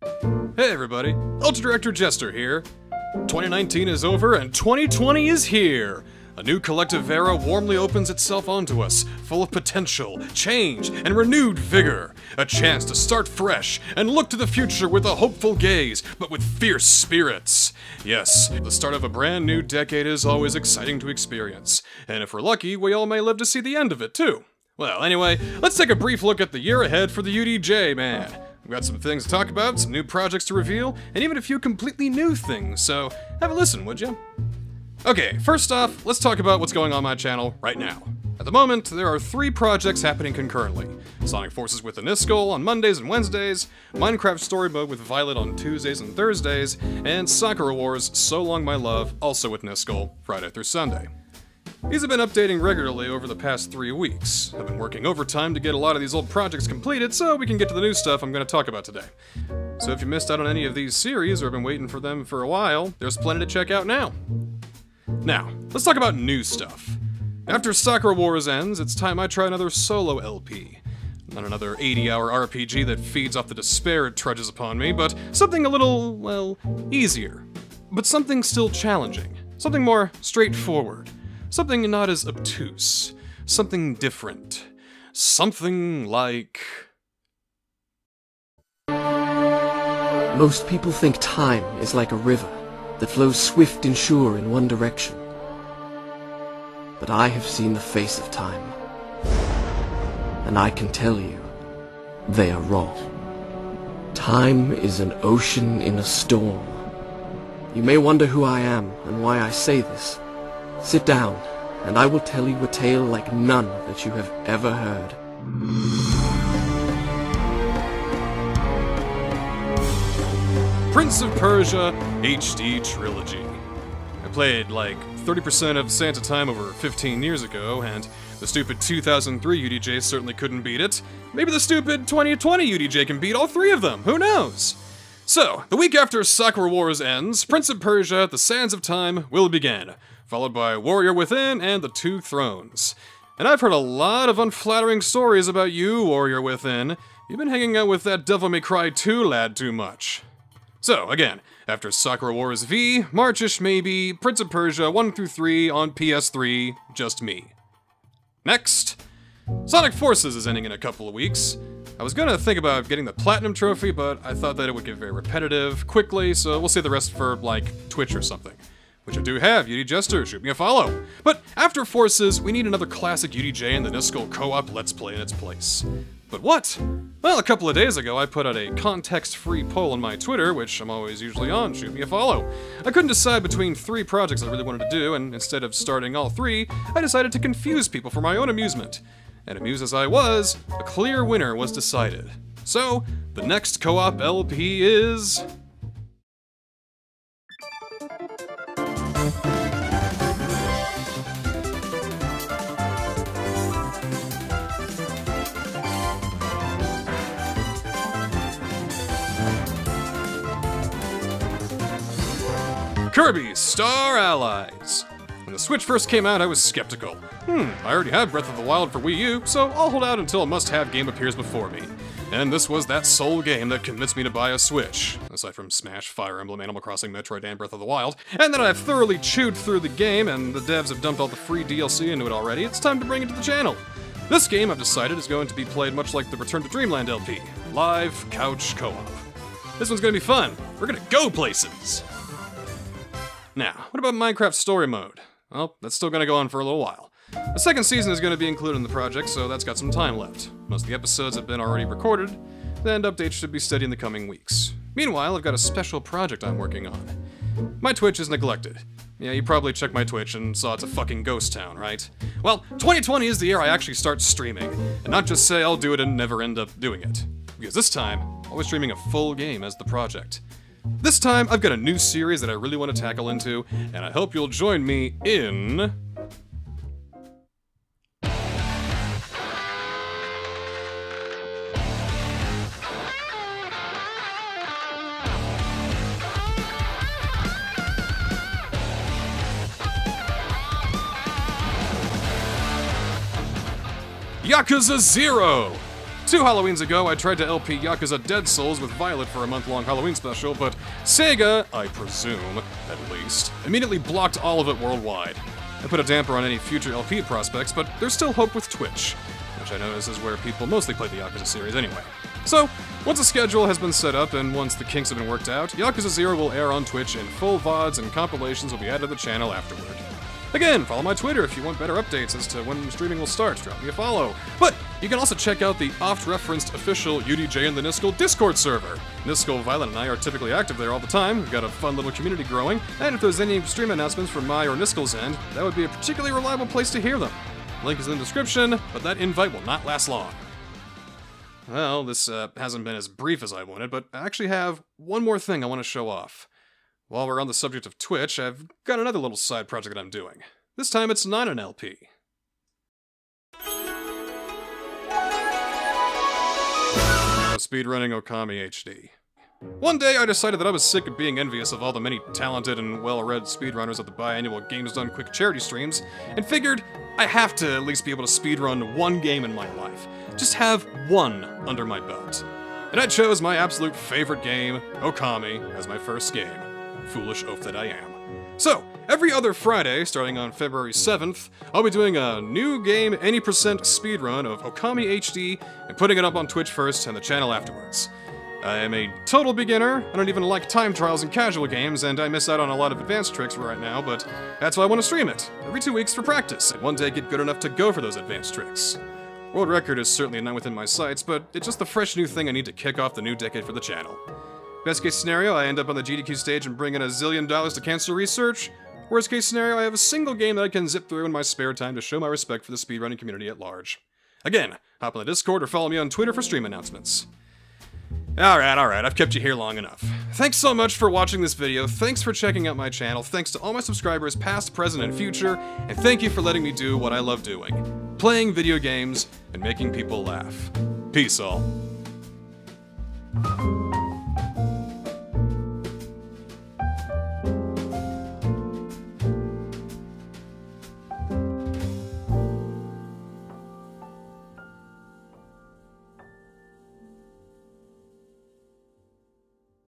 Hey everybody, Ultra Director Jester here. 2019 is over and 2020 is here! A new collective era warmly opens itself onto us, full of potential, change, and renewed vigor. A chance to start fresh and look to the future with a hopeful gaze, but with fierce spirits. Yes, the start of a brand new decade is always exciting to experience, and if we're lucky, we all may live to see the end of it too. Well, anyway, let's take a brief look at the year ahead for the UDJ, man. We've got some things to talk about, some new projects to reveal, and even a few completely new things, so have a listen, would you? Okay, first off, let's talk about what's going on my channel right now. At the moment, there are 3 projects happening concurrently. Sonic Forces with the Niskel on Mondays and Wednesdays, Minecraft Story Mode with Violet on Tuesdays and Thursdays, and Sakura Wars So Long My Love, also with Niskel, Friday through Sunday. These have been updating regularly over the past 3 weeks. I've been working overtime to get a lot of these old projects completed so we can get to the new stuff I'm going to talk about today. So if you missed out on any of these series or have been waiting for them for a while, there's plenty to check out now. Now, let's talk about new stuff. After Sakura Wars ends, it's time I try another solo LP. Not another 80-hour RPG that feeds off the despair it trudges upon me, but something a little, well, easier. But something still challenging. Something more straightforward. Something not as obtuse. Something different. Something like... Most people think time is like a river that flows swift and sure in one direction. But I have seen the face of time, and I can tell you, they are wrong. Time is an ocean in a storm. You may wonder who I am and why I say this. Sit down, and I will tell you a tale like none that you have ever heard. Prince of Persia HD Trilogy. I played like 30% of Sands of Time over 15 years ago, and the stupid 2003 UDJ certainly couldn't beat it. Maybe the stupid 2020 UDJ can beat all 3 of them, who knows? So, the week after Sakura Wars ends, Prince of Persia, The Sands of Time will begin, followed by Warrior Within and The Two Thrones. And I've heard a lot of unflattering stories about you, Warrior Within. You've been hanging out with that Devil May Cry 2 lad too much. So, again, after Sakura Wars V, Marchish maybe, Prince of Persia 1-3 on PS3, just me. Next, Sonic Forces is ending in a couple of weeks. I was gonna think about getting the Platinum Trophy, but I thought that it would get very repetitive quickly, so we'll save the rest for, like, Twitch or something. Which I do have, UD Jester, shoot me a follow. But after Forces, we need another classic UDJ and the Niskel co-op Let's Play in its place. But what? Well, a couple of days ago, I put out a context-free poll on my Twitter, which I'm always usually on, shoot me a follow. I couldn't decide between 3 projects I really wanted to do, and instead of starting all 3, I decided to confuse people for my own amusement. And amused as I was, a clear winner was decided. So, the next co-op LP is... Kirby's Star Allies. When the Switch first came out, I was skeptical. I already have Breath of the Wild for Wii U, so I'll hold out until a must-have game appears before me. And this was that sole game that convinced me to buy a Switch. Aside from Smash, Fire Emblem, Animal Crossing, Metroid, and Breath of the Wild. And then I've thoroughly chewed through the game, and the devs have dumped all the free DLC into it already. It's time to bring it to the channel. This game, I've decided, is going to be played much like the Return to Dreamland LP. Live couch co-op. This one's gonna be fun. We're gonna go places! Now, what about Minecraft Story Mode? Well, that's still gonna go on for a little while. A second season is gonna be included in the project, so that's got some time left. Most of the episodes have been already recorded, and updates should be steady in the coming weeks. Meanwhile, I've got a special project I'm working on. My Twitch is neglected. Yeah, you probably checked my Twitch and saw it's a fucking ghost town, right? Well, 2020 is the year I actually start streaming, and not just say I'll do it and never end up doing it. Because this time, I was streaming a full game as the project. This time, I've got a new series that I really want to tackle into, and I hope you'll join me in... Yakuza Zero! Two Halloweens ago, I tried to LP Yakuza Dead Souls with Violet for a month-long Halloween special, but SEGA, I presume, at least, immediately blocked all of it worldwide. I put a damper on any future LP prospects, but there's still hope with Twitch, which I notice is where people mostly play the Yakuza series anyway. So, once a schedule has been set up and once the kinks have been worked out, Yakuza Zero will air on Twitch and full VODs and compilations will be added to the channel afterward. Again, follow my Twitter if you want better updates as to when streaming will start. Drop me a follow. But you can also check out the oft-referenced official UDJ and the Niskel Discord server. Niskel, Violet, and I are typically active there all the time. We've got a fun little community growing, and if there's any stream announcements from my or Niskel's end, that would be a particularly reliable place to hear them. Link is in the description, but that invite will not last long. Well, this hasn't been as brief as I wanted, but I actually have one more thing I want to show off. While we're on the subject of Twitch, I've got another little side project that I'm doing. This time it's not an LP. Speedrunning Okami HD. One day I decided that I was sick of being envious of all the many talented and well-read speedrunners at the biannual Games Done Quick charity streams, and figured I have to at least be able to speedrun one game in my life. Just have one under my belt. And I chose my absolute favorite game, Okami, as my first game. Foolish oaf that I am. So, every other Friday, starting on February 7th, I'll be doing a new game any percent speedrun of Okami HD and putting it up on Twitch first and the channel afterwards. I am a total beginner, I don't even like time trials in casual games, and I miss out on a lot of advanced tricks right now, but that's why I want to stream it, every 2 weeks for practice, and one day get good enough to go for those advanced tricks. World record is certainly not within my sights, but it's just the fresh new thing I need to kick off the new decade for the channel. Best case scenario, I end up on the GDQ stage and bring in $1 zillion to cancer research. Worst case scenario, I have a single game that I can zip through in my spare time to show my respect for the speedrunning community at large. Again, hop on the Discord or follow me on Twitter for stream announcements. Alright, I've kept you here long enough. Thanks so much for watching this video, thanks for checking out my channel, thanks to all my subscribers past, present, and future, and thank you for letting me do what I love doing. Playing video games and making people laugh. Peace all.